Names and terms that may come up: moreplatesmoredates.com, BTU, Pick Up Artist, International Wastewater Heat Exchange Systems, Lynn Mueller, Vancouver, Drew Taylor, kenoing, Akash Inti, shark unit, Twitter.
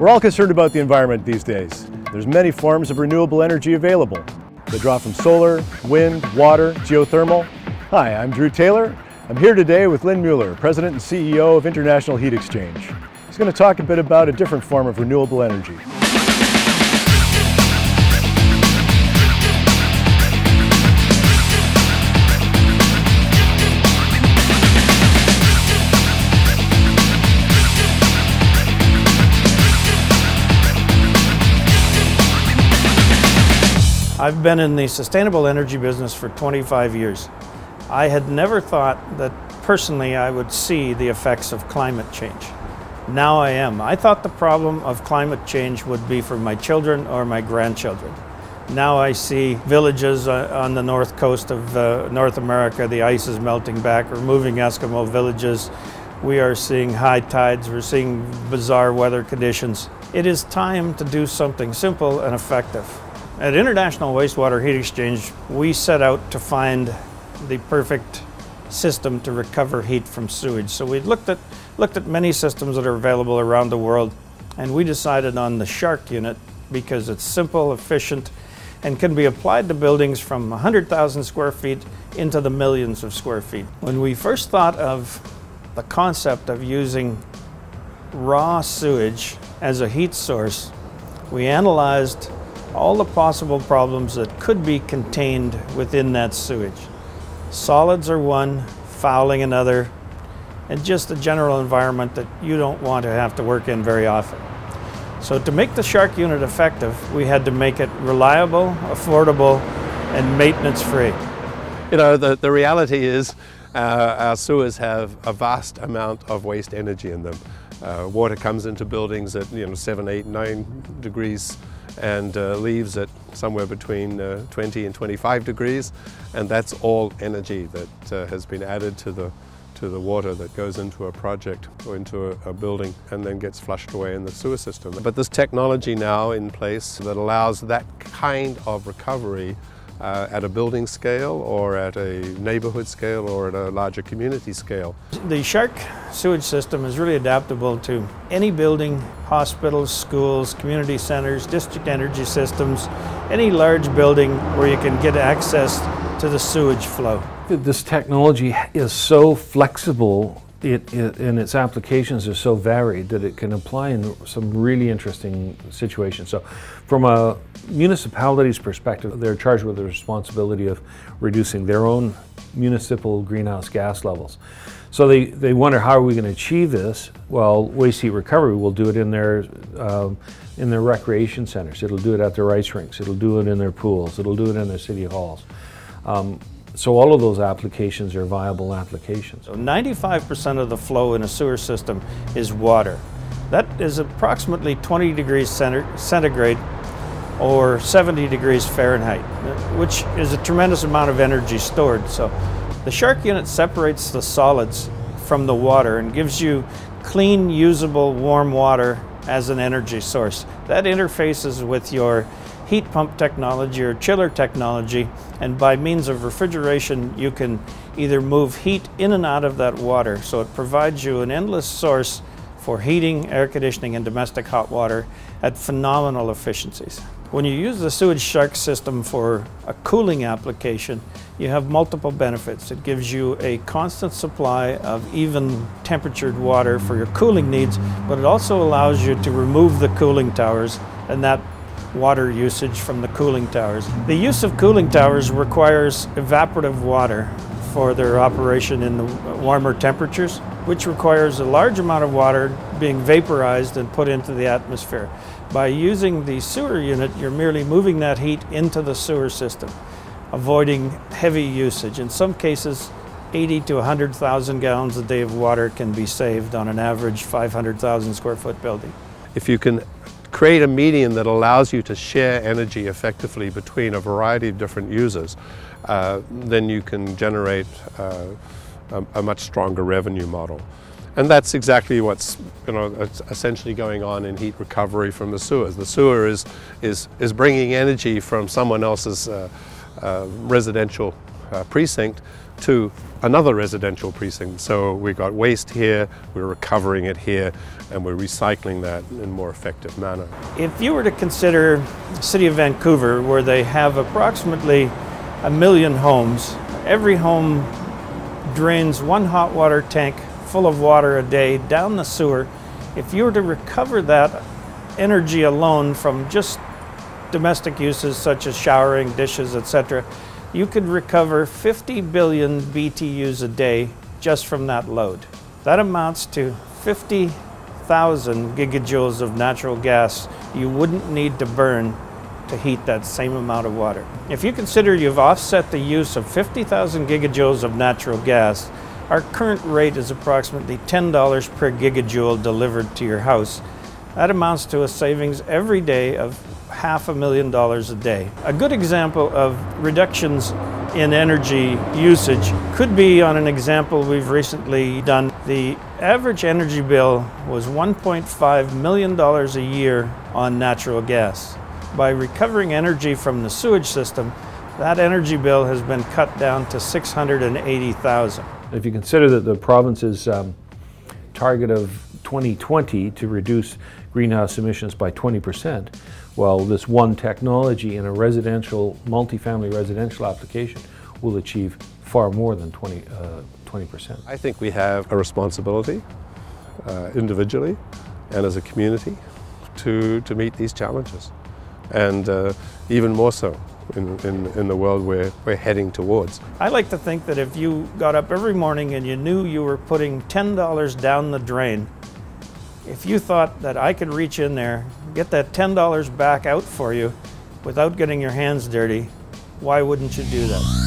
We're all concerned about the environment these days. There's many forms of renewable energy available. They draw from solar, wind, water, geothermal. Hi, I'm Drew Taylor. I'm here today with Lynn Mueller, President and CEO of International Heat Exchange. He's going to talk a bit about a different form of renewable energy. I've been in the sustainable energy business for 25 years. I had never thought that personally I would see the effects of climate change. Now I am. I thought the problem of climate change would be for my children or my grandchildren. Now I see villages on the north coast of North America, the ice is melting back, removing Eskimo villages. We are seeing high tides, we're seeing bizarre weather conditions. It is time to do something simple and effective. At International Wastewater Heat Exchange, we set out to find the perfect system to recover heat from sewage. So we looked at many systems that are available around the world, and we decided on the Shark unit because it's simple, efficient, and can be applied to buildings from 100,000 square feet into the millions of square feet. When we first thought of the concept of using raw sewage as a heat source, we analyzed all the possible problems that could be contained within that sewage. Solids are one, fouling another, and just a general environment that you don't want to have to work in very often. So to make the Shark unit effective, we had to make it reliable, affordable, and maintenance-free. You know, the reality is our sewers have a vast amount of waste energy in them. Water comes into buildings at 7, 8, 9 degrees and leaves at somewhere between 20 and 25 degrees, and that's all energy that has been added to the water that goes into a project or into a building and then gets flushed away in the sewer system. But there's technology now in place that allows that kind of recovery at a building scale or at a neighborhood scale or at a larger community scale. The Shark sewage system is really adaptable to any building, hospitals, schools, community centers, district energy systems, any large building where you can get access to the sewage flow. This technology is so flexible and its applications are so varied that it can apply in some really interesting situations. So from a municipality's perspective, they're charged with the responsibility of reducing their own municipal greenhouse gas levels. So they wonder, how are we going to achieve this? Well, waste heat recovery will do it in their recreation centers. It'll do it at their ice rinks. It'll do it in their pools. It'll do it in their city halls. So all of those applications are viable applications. So 95% of the flow in a sewer system is water. That is approximately 20 degrees centigrade or 70 degrees Fahrenheit, which is a tremendous amount of energy stored. So the Shark unit separates the solids from the water and gives you clean, usable, warm water as an energy source. That interfaces with your heat pump technology or chiller technology, and by means of refrigeration you can either move heat in and out of that water, so it provides you an endless source for heating, air conditioning, and domestic hot water at phenomenal efficiencies. When you use the sewage Shark system for a cooling application, you have multiple benefits. It gives you a constant supply of even temperatured water for your cooling needs, but it also allows you to remove the cooling towers and that water usage from the cooling towers. The use of cooling towers requires evaporative water for their operation in the warmer temperatures, which requires a large amount of water being vaporized and put into the atmosphere. By using the sewer unit, you're merely moving that heat into the sewer system, avoiding heavy usage. In some cases, 80 to 100,000 gallons a day of water can be saved on an average 500,000 square foot building. If you can create a medium that allows you to share energy effectively between a variety of different users, then you can generate a much stronger revenue model. And that's exactly what's essentially going on in heat recovery from the sewers. The sewer is bringing energy from someone else's residential precinct to another residential precinct. So we got waste here, we're recovering it here, and we're recycling that in a more effective manner. If you were to consider the City of Vancouver, where they have approximately 1 million homes, every home drains one hot water tank full of water a day down the sewer. If you were to recover that energy alone from just domestic uses such as showering, dishes, etc., you could recover 50 billion BTUs a day just from that load. That amounts to 50,000 gigajoules of natural gas you wouldn't need to burn to heat that same amount of water. If you consider you've offset the use of 50,000 gigajoules of natural gas, our current rate is approximately $10 per gigajoule delivered to your house. That amounts to a savings every day of $500,000 a day. A good example of reductions in energy usage could be on an example we've recently done. The average energy bill was $1.5 million a year on natural gas. By recovering energy from the sewage system, that energy bill has been cut down to $680,000. If you consider that the province's target of 2020 to reduce greenhouse emissions by 20%, well, this one technology in a residential, multifamily residential application will achieve far more than 20%. I think we have a responsibility individually and as a community to meet these challenges, and even more so in the world where we're heading towards. I like to think that if you got up every morning and you knew you were putting $10 down the drain, if you thought that I could reach in there, get that $10 back out for you without getting your hands dirty, why wouldn't you do that?